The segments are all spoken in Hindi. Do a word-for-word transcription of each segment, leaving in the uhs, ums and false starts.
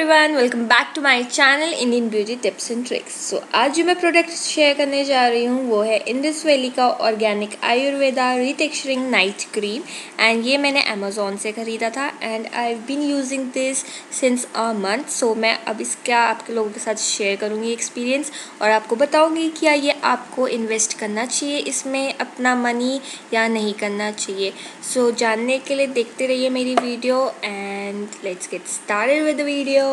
Everyone, welcome back to my channel Indian beauty tips and tricks. So आज जो मैं प्रोडक्ट शेयर करने जा रही हूँ वो है इंडस वैली का organic Ayurveda retexturing night cream, and ये मैंने अमेजोन से ख़रीदा था and I have been using this since a month. So मैं अब इसका आपके लोगों के साथ शेयर करूँगी एक्सपीरियंस और आपको बताऊँगी क्या ये आपको इन्वेस्ट करना चाहिए, इसमें अपना मनी या नहीं करना चाहिए। सो so, जानने के लिए देखते रहिए मेरी video and let's get started with video.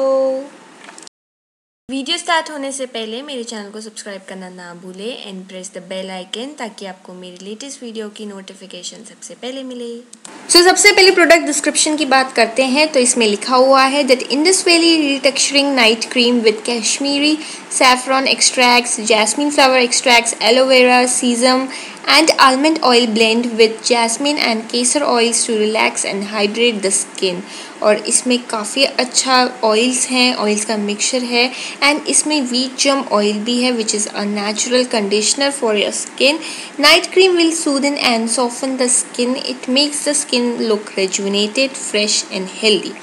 Video start होने से पहले मेरे चैनल को सब्सक्राइब करना ना भूले and press the bell icon ताकि आपको मेरी लेटेस्ट वीडियो की नोटिफिकेशन सबसे पहले मिले। सो so, सबसे पहले प्रोडक्ट डिस्क्रिप्शन की बात करते हैं तो इसमें लिखा हुआ है that Indus valley retexturing night cream with Kashmiri saffron extracts, jasmine flower extracts, aloe vera, sesame and almond oil blend with jasmine and kesar oils to relax and hydrate the skin। और इसमें काफ़ी अच्छा oils हैं, oils का mixture है and इसमें wheat germ oil भी है which is a natural conditioner for your skin। Night cream will soothe and soften the skin, it makes the skin look rejuvenated, fresh and healthy।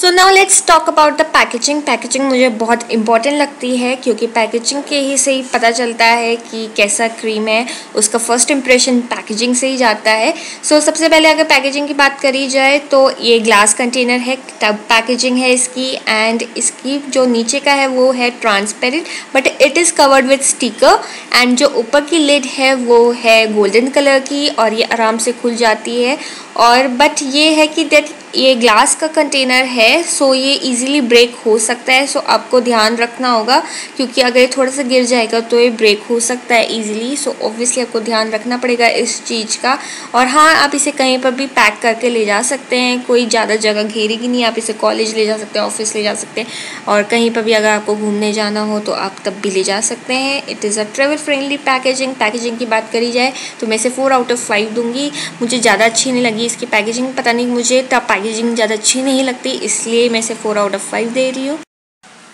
So now let's talk about the packaging. Packaging मुझे बहुत इंपॉर्टेंट लगती है क्योंकि पैकेजिंग के ही से ही पता चलता है कि कैसा क्रीम है, उसका फर्स्ट इंप्रेशन पैकेजिंग से ही जाता है। सो so, सबसे पहले अगर पैकेजिंग की बात करी जाए तो ये ग्लास कंटेनर है, टब पैकेजिंग है इसकी एंड इसकी जो नीचे का है वो है transparent but it is covered with sticker and जो ऊपर की लिड है वो है गोल्डन कलर की और ये आराम से खुल जाती है। और बट ये है कि दैट ये ग्लास का कंटेनर है सो ये इजीली ब्रेक हो सकता है। सो आपको ध्यान रखना होगा क्योंकि अगर ये थोड़ा सा गिर जाएगा तो ये ब्रेक हो सकता है इजीली। सो ऑब्वियसली आपको ध्यान रखना पड़ेगा इस चीज़ का। और हाँ, आप इसे कहीं पर भी पैक करके ले जा सकते हैं, कोई ज़्यादा जगह घेरेगी नहीं। आप इसे कॉलेज ले जा सकते हैं, ऑफिस ले जा सकते हैं और कहीं पर भी अगर आपको घूमने जाना हो तो आप तब भी ले जा सकते हैं। It is a travel friendly packaging. Packaging की बात करी जाए तो मैं इसे फोर आउट ऑफ फाइव दूँगी। मुझे ज़्यादा अच्छी नहीं लगी इसकी पैकेजिंग, पता नहीं मुझे तब पैकेजिंग ज़्यादा अच्छी नहीं लगती इसलिए मैं इसे फोर आउट ऑफ फाइव दे रही हूँ।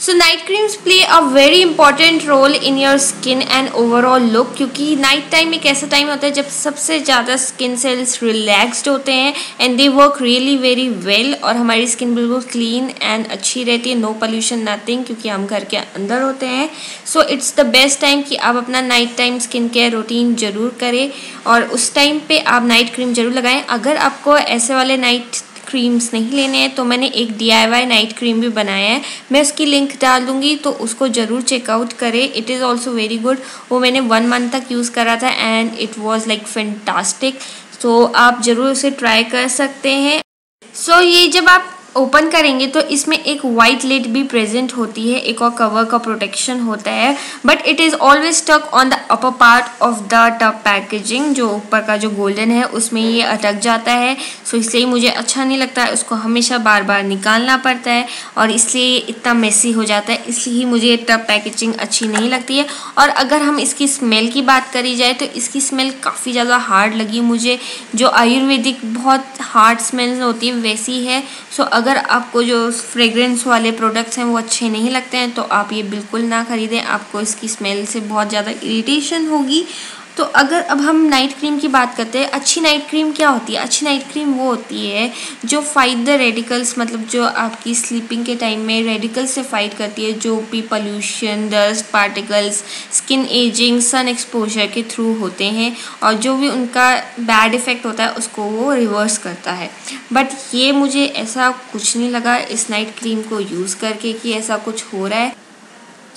So night creams play a very important role in your skin and overall look क्योंकि नाइट टाइम एक ऐसा टाइम होता है जब सबसे ज़्यादा स्किन सेल्स रिलैक्सड होते हैं and they work really very well और हमारी स्किन बिल्कुल क्लीन एंड अच्छी रहती है, नो पोल्यूशन नथिंग क्योंकि हम घर के अंदर होते हैं। So it's the best time कि आप अपना night time skin care routine ज़रूर करें और उस टाइम पर आप नाइट क्रीम ज़रूर लगाएँ। अगर आपको ऐसे वाले नाइट क्रीम्स नहीं लेने हैं तो मैंने एक D I Y night cream भी बनाया है, मैं उसकी लिंक डाल दूँगी तो उसको ज़रूर चेकआउट करें। It is also very good, वो मैंने वन मंथ तक यूज़ करा था and it was like fantastic. So आप ज़रूर उसे ट्राई कर सकते हैं। सो so, ये जब आप ओपन करेंगे तो इसमें एक वाइट लिड भी प्रेजेंट होती है, एक और कवर का प्रोटेक्शन होता है but it is always stuck on the upper part of the tub packaging. जो ऊपर का जो गोल्डन है उसमें ये अटक जाता है सो इसलिए मुझे अच्छा नहीं लगता है, उसको हमेशा बार बार निकालना पड़ता है और इसलिए ये इतना मेसी हो जाता है, इसलिए मुझे टब पैकेजिंग अच्छी नहीं लगती है। और अगर हम इसकी स्मेल की बात करी जाए तो इसकी स्मेल काफ़ी ज़्यादा हार्ड लगी मुझे, जो आयुर्वेदिक बहुत हार्ड स्मेल होती है वैसी है। सो अगर आपको जो फ्रेगरेंस वाले प्रोडक्ट्स हैं वो अच्छे नहीं लगते हैं तो आप ये बिल्कुल ना ख़रीदें, आपको इसकी स्मेल से बहुत ज़्यादा इरिटेशन होगी। तो अगर अब हम नाइट क्रीम की बात करते हैं, अच्छी नाइट क्रीम क्या होती है? अच्छी नाइट क्रीम वो होती है जो फाइट द रेडिकल्स, मतलब जो आपकी स्लीपिंग के टाइम में रेडिकल्स से फाइट करती है जो भी pollution, dust particles, skin ageing, sun exposure के थ्रू होते हैं और जो भी उनका बैड इफ़ेक्ट होता है उसको वो रिवर्स करता है। बट ये मुझे ऐसा कुछ नहीं लगा इस नाइट क्रीम को यूज़ करके कि ऐसा कुछ हो रहा है।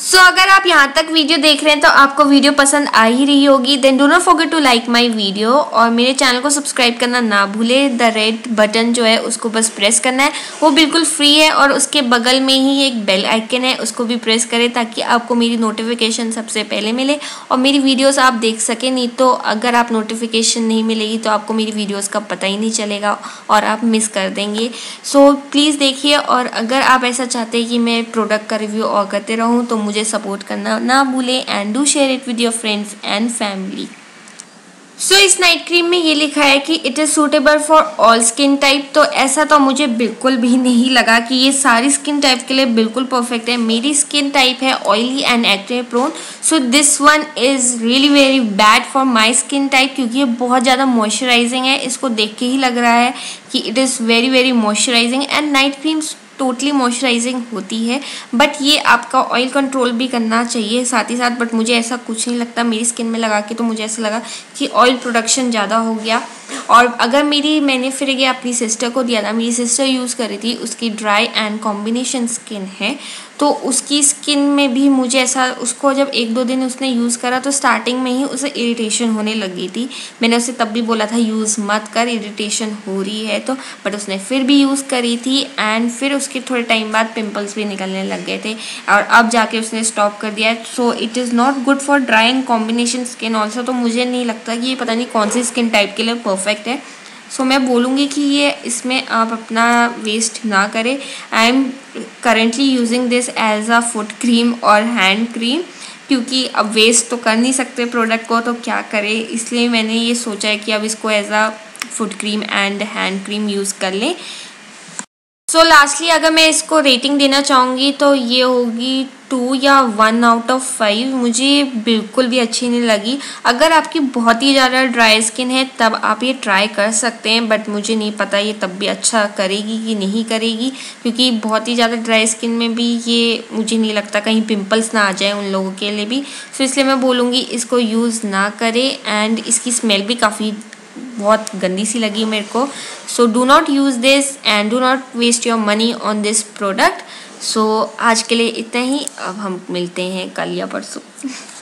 सो so, अगर आप यहाँ तक वीडियो देख रहे हैं तो आपको वीडियो पसंद आ ही रही होगी। Then do not forget to like my video और मेरे चैनल को सब्सक्राइब करना ना भूले। द रेड बटन जो है उसको बस प्रेस करना है, वो बिल्कुल फ्री है और उसके बगल में ही एक बेल आइकन है उसको भी प्रेस करें ताकि आपको मेरी नोटिफिकेशन सबसे पहले मिले और मेरी वीडियोज़ आप देख सकें। नहीं तो अगर आप नोटिफिकेशन नहीं मिलेगी तो आपको मेरी वीडियोज़ का पता ही नहीं चलेगा और आप मिस कर देंगे। सो so, प्लीज़ देखिए और अगर आप ऐसा चाहते हैं कि मैं प्रोडक्ट का रिव्यू और करते रहूँ तो मुझे सपोर्ट करना ना भूलें and do share it with your friends and family. So so, इस नाइट क्रीम में ये लिखा है कि it is suitable for all skin type, तो ऐसा तो मुझे बिल्कुल भी नहीं लगा कि ये सारी स्किन टाइप के लिए बिल्कुल परफेक्ट है। मेरी स्किन टाइप है oily and acne prone, so this one is really very bad for my skin type क्योंकि ये बहुत ज़्यादा मॉइस्चराइजिंग है। इसको देख के ही लग रहा है कि it is very very moisturising and night creams totally moisturising होती है, बट ये आपका ऑयल कंट्रोल भी करना चाहिए साथ ही साथ। बट मुझे ऐसा कुछ नहीं लगता, मेरी स्किन में लगा के तो मुझे ऐसा लगा कि ऑयल प्रोडक्शन ज़्यादा हो गया। और अगर मेरी मैंने फिर ये अपनी सिस्टर को दिया था, मेरी सिस्टर यूज़ कर रही थी, उसकी ड्राई एंड कॉम्बिनेशन स्किन है, तो उसकी स्किन में भी मुझे ऐसा, उसको जब एक दो दिन उसने यूज़ करा तो स्टार्टिंग में ही उसे इरिटेशन होने लगी थी। मैंने उसे तब भी बोला था यूज़ मत कर, इरिटेशन हो रही है तो, बट उसने फिर भी यूज़ करी थी एंड फिर उसके थोड़े टाइम बाद पिंपल्स भी निकलने लग गए थे और अब जाके उसने स्टॉप कर दिया। So it is not good for dry and combination skin also. तो मुझे नहीं लगता कि ये पता नहीं कौन सी स्किन टाइप के लिए परफेक्ट है। सो so, मैं बोलूँगी कि ये इसमें आप अपना वेस्ट ना करें। I am currently using this as a foot cream और हैंड क्रीम, क्योंकि अब वेस्ट तो कर नहीं सकते प्रोडक्ट को, तो क्या करें, इसलिए मैंने ये सोचा है कि अब इसको as a foot cream and hand cream use कर लें। सो लास्टली अगर मैं इसको रेटिंग देना चाहूँगी तो ये होगी टू या वन आउट ऑफ फाइव। मुझे बिल्कुल भी अच्छी नहीं लगी। अगर आपकी बहुत ही ज़्यादा ड्राई स्किन है तब आप ये ट्राई कर सकते हैं, बट मुझे नहीं पता ये तब भी अच्छा करेगी कि नहीं करेगी, क्योंकि बहुत ही ज़्यादा ड्राई स्किन में भी ये मुझे नहीं लगता कहीं पिंपल्स ना आ जाए उन लोगों के लिए भी। सो इसलिए मैं बोलूँगी इसको यूज़ ना करें। एंड इसकी स्मेल भी काफ़ी बहुत गंदी सी लगी मेरे को। So do not use this and do not waste your money on this product. So आज के लिए इतना ही, अब हम मिलते हैं कल या परसों।